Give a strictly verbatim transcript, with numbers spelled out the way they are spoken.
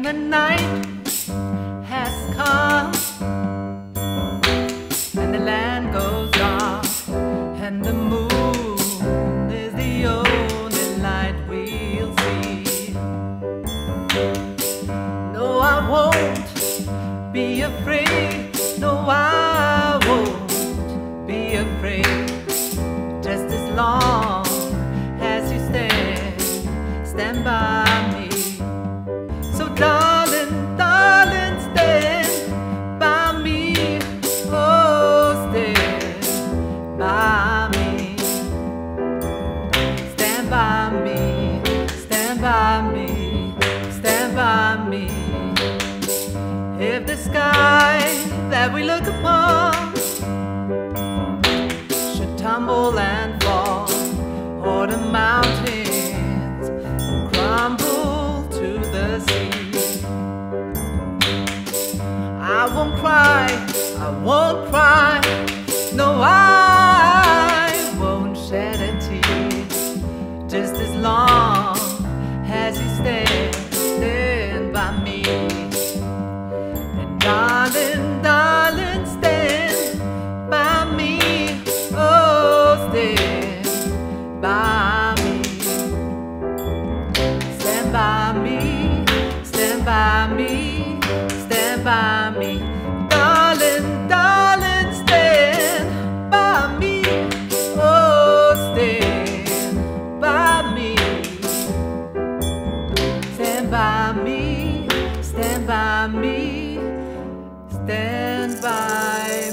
and the night has come, and the land goes dark, and the moon is the only light we'll see. No, I won't be afraid. No, I won't be afraid. Just as long as you stand, stand by me. So darling, darling, stand by me. Oh, stand by me. Stand by me, stand by me, stand by me. If the sky that we look upon should tumble and fall, or the mountains crumble to the sea, I won't cry, I won't cry. No, I won't shed a tear. Just as long as you stand, stand by me. And darling, darling, stand by me. Oh, stand by me. Stand by me. Stand by me. Stand by me. Darling, darling, stand by me. Oh, stand by me. Stand by me. Stand by me. Stand by me.